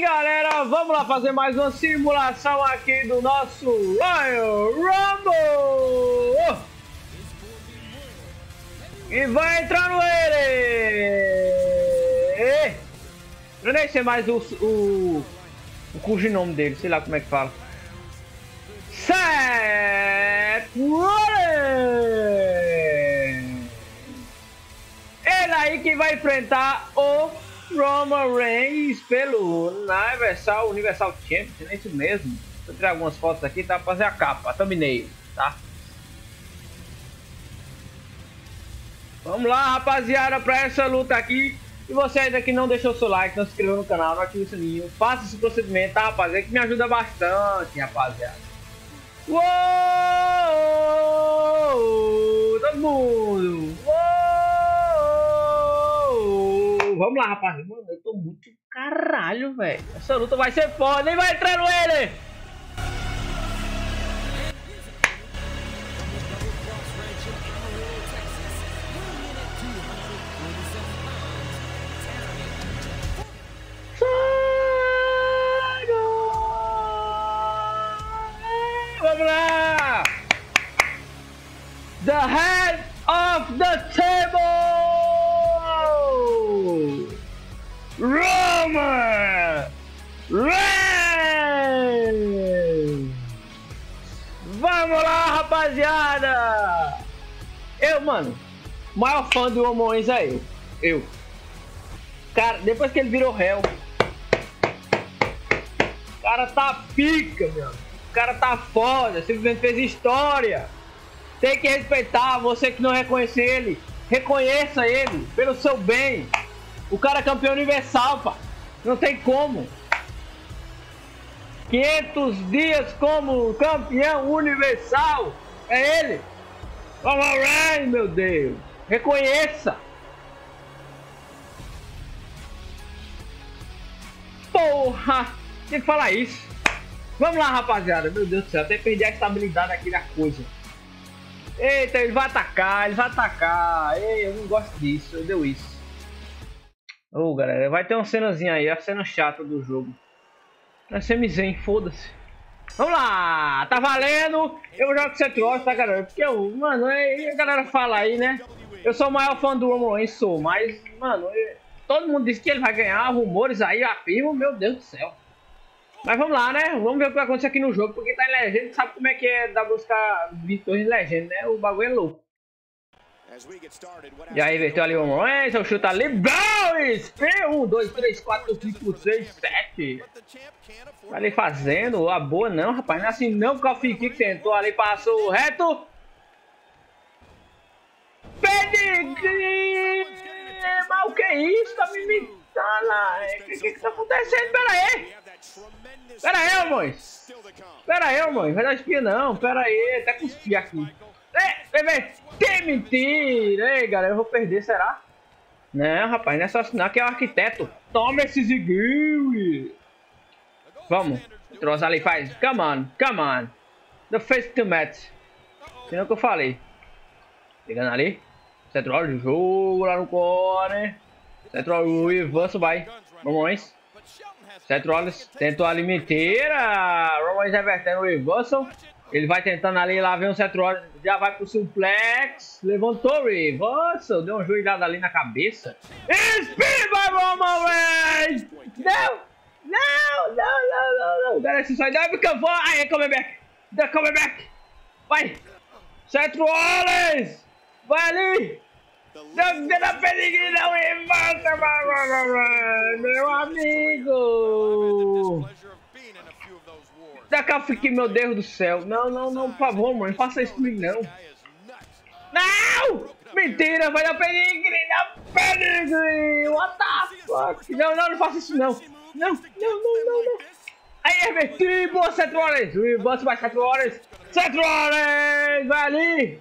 aí, galera, vamos lá fazer mais uma simulação aqui do nosso Royal Rumble. E vai entrar no ele. Eu nem sei mais o cogumelo dele, sei lá como é que fala. Seth Rollins. Ele aí que vai enfrentar o Roman Reigns pelo Universal Championship, é isso mesmo. Vou tirar algumas fotos aqui, tá? Pra fazer a capa, a thumbnail, tá? Vamos lá, rapaziada, para essa luta aqui. E você ainda que não deixou seu like, não se inscreveu no canal, não ativa o sininho, faça esse procedimento, tá, rapaziada, que me ajuda bastante, rapaziada. Uou, todo mundo. Uou. Vamos lá, rapaziada. Mano, eu tô muito caralho, velho. Essa luta vai ser foda, hein? Vai entrar no ele. The head of the table, Roman Reigns. Vamos lá, rapaziada. Eu, mano, maior fã do Roman Reigns é eu. Cara, depois que ele virou réu, o cara tá pica, meu. O cara tá foda, simplesmente fez história. Tem que respeitar, você que não reconhece ele, reconheça ele pelo seu bem. O cara é campeão universal, pá. Não tem como. 500 dias como campeão universal. É ele. Vamos lá, meu Deus. Reconheça. Porra, tem que falar isso. Vamos lá, rapaziada. Meu Deus do céu, até perdi a estabilidade aqui da coisa. Eita, ele vai atacar. Ei, eu não gosto disso, eu deu isso. Ô, galera, vai ter uma cenazinha aí, a cena chata do jogo. Vai ser miséria, foda-se. Vamos lá, tá valendo. Eu jogo com Seth Rollins, tá, galera? Porque eu, mano, a galera fala aí, né? Eu sou o maior fã do Roman Reigns, sou, mas, mano, todo mundo diz que ele vai ganhar, rumores aí, afirmam, meu Deus do céu. Mas vamos lá, né? Vamos ver o que vai acontecer aqui no jogo, porque tá em legenda, sabe como é que é da buscar vitórias em legenda, né? O bagulho é louco. E aí, verteu ali o Roman Reigns, eu chuto ali, Bones! 1, 2, 3, 4, 5, 6, 7. Tá ali fazendo, a boa não, rapaz, não é assim não, porque o Fiquinho tentou ali, passou reto. Pedigree! Mas o que é isso? Tá me imitando, o que tá acontecendo? Pera aí! Pera aí, amor. Vai dar espia não. Pera aí. Até cuspir aqui. Ei, mentira. Ei, galera. Eu vou perder, será? Não, rapaz. Não é só assinar que é o arquiteto. Toma esse zigue. Vamos. Troça ali. Faz. Come on. Come on. The face to match. Que é o que eu falei. Pegando ali. Você troca o jogo lá no corner. Você troca o Ivanço. Vai. Vamos. Seth Rollins tentou ali, mentira. Roman Reigns revertendo o Universal. Ele vai tentando ali, lá vem o Seth Rollins. Já vai pro suplex. Levantou o Universal. Deu um joelhada ali na cabeça. Espírito, Roman Reigns. Não. Galera, isso aí deve cavar. Aí, come back. Vai. Seth Rollins. Vai ali. Da pedigree da Universal, meu amigo. Da Cafique, meu Deus do céu. Não, por favor, mano, faça isso comigo, não. Não! Mentira, vai da pedigree. What the fuck? Não faça isso, não. Não. Aí, RBT, boa, Seth Rollins. Revança vai, Seth Rollins. Seth Rollins, vai ali.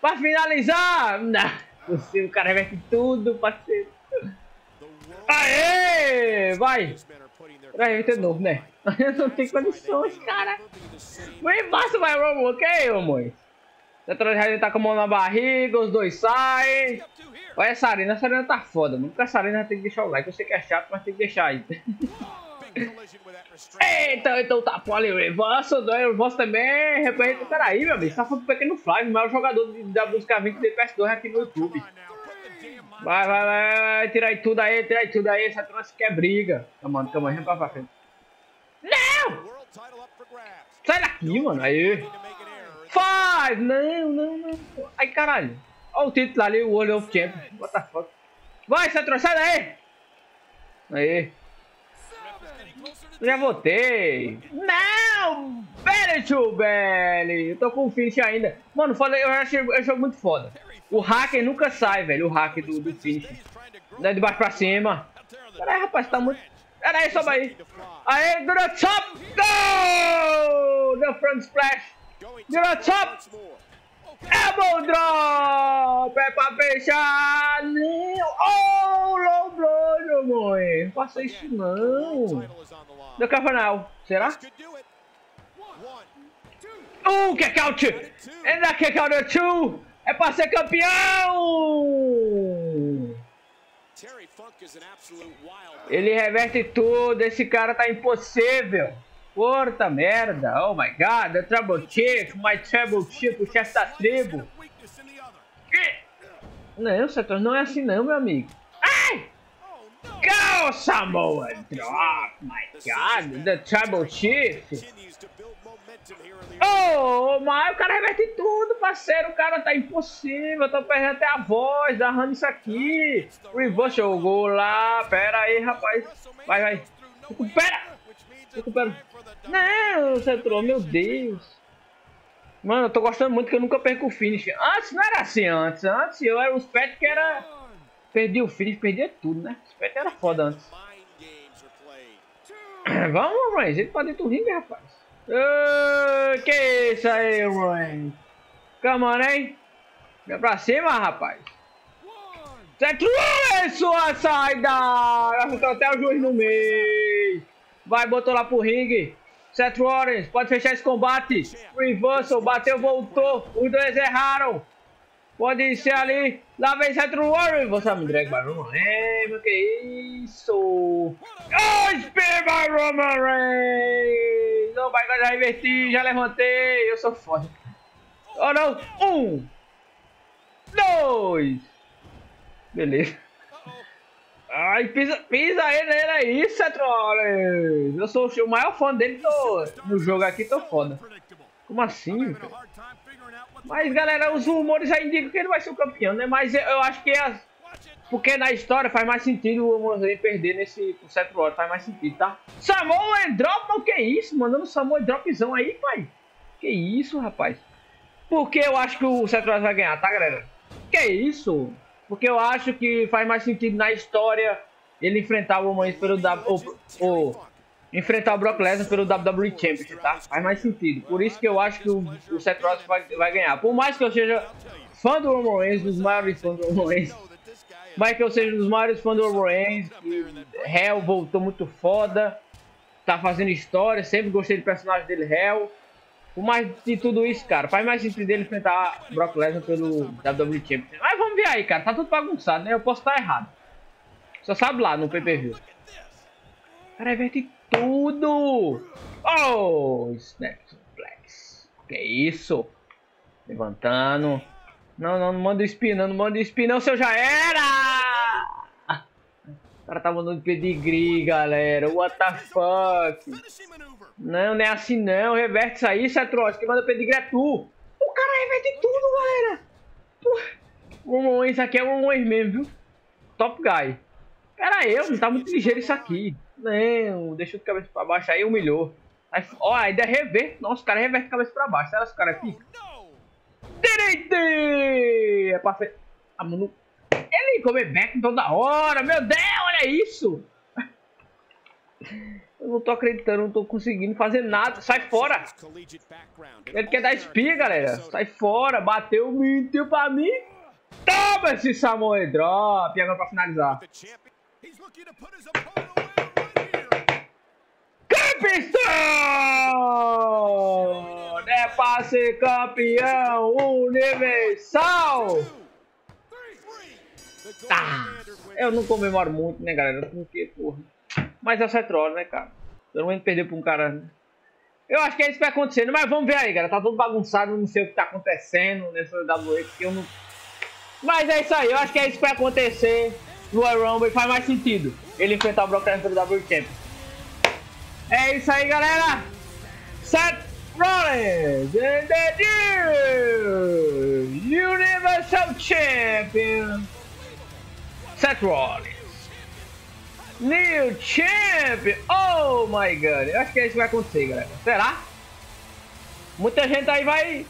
Pra finalizar! Não, o cara reverte tudo, parceiro. Aê! Vai! Vai reverter de novo, né? Eu não tenho condições, cara. Bem fácil, vai, Romo, ok, amor? Já tá com a mão na barriga, os dois saem. Olha essa arena tá foda, mano. Essa arena tem que deixar o like. Eu sei que é chato, mas tem que deixar aí. Então tá, pô, ali o Evanso, o Evanso também representa. Peraí, meu amigo, tá falando do Pequeno Flaive, o maior jogador da música 20 de PS2 aqui no YouTube. Vai, tira aí tudo aí, essa troça que é briga. Calma, vem pra frente. Não! Sai daqui, mano, aí. Faz! Não. Ai, caralho. Olha o título ali, o World of Champion. What the fuck? Vai, essa troçada aí! Aí. Já votei. Não! Belly to belly. Eu tô com o finish ainda. Mano, falei, eu achei o jogo muito foda. O hacker nunca sai, velho. O hacker do finish. De baixo pra cima. Peraí, rapaz, tá muito... Peraí, sobe aí. Aê, do the top. Go! The front splash. Do the top. Elbow drop. É pra fechar. Oh, low blow, meu mãe. Não faça isso, não. Do canal. Será? Kick out. And the kick out of two. É pra ser campeão! Ele reverte tudo, esse cara tá impossível! Porta merda! Oh my god! The Trouble Chief! My Trouble Chief, o chefe da tribo! Não, Sator, não é assim não, meu amigo! Ai! Go, Samoa! Drop! My god! The Trouble Chief! Oh, mas o cara reverte tudo, parceiro. O cara tá impossível. Eu tô perdendo até a voz, arranha isso aqui. Reverse, jogou lá. Pera aí, rapaz. Vai. Recupera. Não, você entrou, meu Deus. Mano, eu tô gostando muito que eu nunca perco o finish. Antes não era assim, antes eu era os pets que era... Perdi o finish, perdia tudo, né? Os pets era foda antes. Vamos, Reigns, ele pode ir do ringue, rapaz. Que isso aí, Roy? Come on, hein? Vem pra cima, rapaz. Seth Rollins, sua saída! Ficou até o juiz no meio. Vai, botou lá pro ringue. Seth Rollins, pode fechar esse combate. Reversal, bateu, voltou. Os dois erraram. Pode ser ali. Lá vem Seth Rollins. Você me entrega para Roman Reigns. Que isso? Oh, espera, Roman Reigns. Não, vai, já reverti, já levantei, eu sou foda. Oh não, 1, 2, beleza. Ai, pisa ele, é isso, Rollins. Eu sou o maior fã dele no jogo aqui, tô foda. Como assim, velho? Mas galera, os rumores já indicam que ele vai ser o campeão, né? Mas eu acho que porque na história faz mais sentido o Roman Reigns perder nesse Seth Rollins, faz mais sentido, tá? Samoa Drop, o que é isso? Mandando Samoa Dropzão aí, pai. Que isso, rapaz? Porque eu acho que o Seth Rollins vai ganhar, tá, galera? Que isso? Porque eu acho que faz mais sentido na história ele enfrentar o Roman Reigns pelo enfrentar o Brock Lesnar pelo WWE Championship, tá? Faz mais sentido. Por isso que eu acho que o Seth Rollins vai ganhar. Por mais que eu seja fã do Roman Reigns, dos maiores fãs do Roman Reigns, mas que eu seja um dos maiores fãs do Roman Reigns, Hell voltou muito foda, tá fazendo história, sempre gostei do personagem dele, Hell. Por mais de tudo isso, cara, faz mais sentido dele enfrentar Brock Lesnar pelo WWE Championship. Mas vamos ver aí, cara, tá tudo bagunçado, né? Eu posso estar errado. Só sabe lá no PPV. Cara, inverte tudo! Oh! Snap suplex. Que isso? Levantando. Não manda o spin, não, se eu já era! O cara tá mandando pedigree, galera. What the fuck? Não, não é assim não. Reverte isso aí, Satros. Quem manda pedigree é tu. O cara reverte tudo, galera. Pô, isso aqui é um homem mesmo, viu? Top guy. Pera aí, não tá muito ligeiro isso aqui. Não, deixa o cabeça pra baixo aí, humilhou. Aí, ó, ainda reverte. Nossa, o cara reverte a cabeça pra baixo. Será que o cara fica? Direita! É pra frente. Ah, mano. Ele come back toda hora. Meu Deus, olha isso! Eu não tô acreditando, não tô conseguindo fazer nada. Sai fora! Ele quer dar espia, galera. Sai fora, bateu, mentiu pra mim. Toma esse Samoa Drop. E agora pra finalizar. Campeão! É pra ser campeão universal! Tá! Eu não comemoro muito, né, galera? Porque, porra. Mas é o Seth Rollins, né, cara? Todo mundo perdeu pra um cara. Eu acho que é isso que vai acontecendo, mas vamos ver aí, cara. Tá todo bagunçado, não sei o que tá acontecendo nessa WWE, porque eu não... Mas é isso aí, eu acho que é isso que vai acontecer no Royal Rumble. Faz mais sentido ele enfrentar o Brock Lesnar da WWE Championship. É isso aí, galera. Seth Rollins and the new Universal Champion. Seth Rollins. New Champion! Oh my God! Eu acho que é isso que vai acontecer, galera. Será? Muita gente aí vai...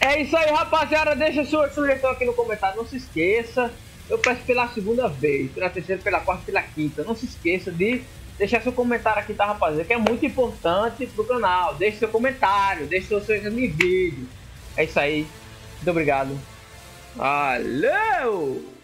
É isso aí, rapaziada. Deixa sua sugestão aqui no comentário. Não se esqueça. Eu peço pela segunda vez, pela terceira, pela quarta, pela quinta. Não se esqueça de deixar seu comentário aqui, tá, rapaziada? Que é muito importante pro canal. Deixe seu comentário. Deixe sua sugestão no vídeo. É isso aí. Muito obrigado. Alô!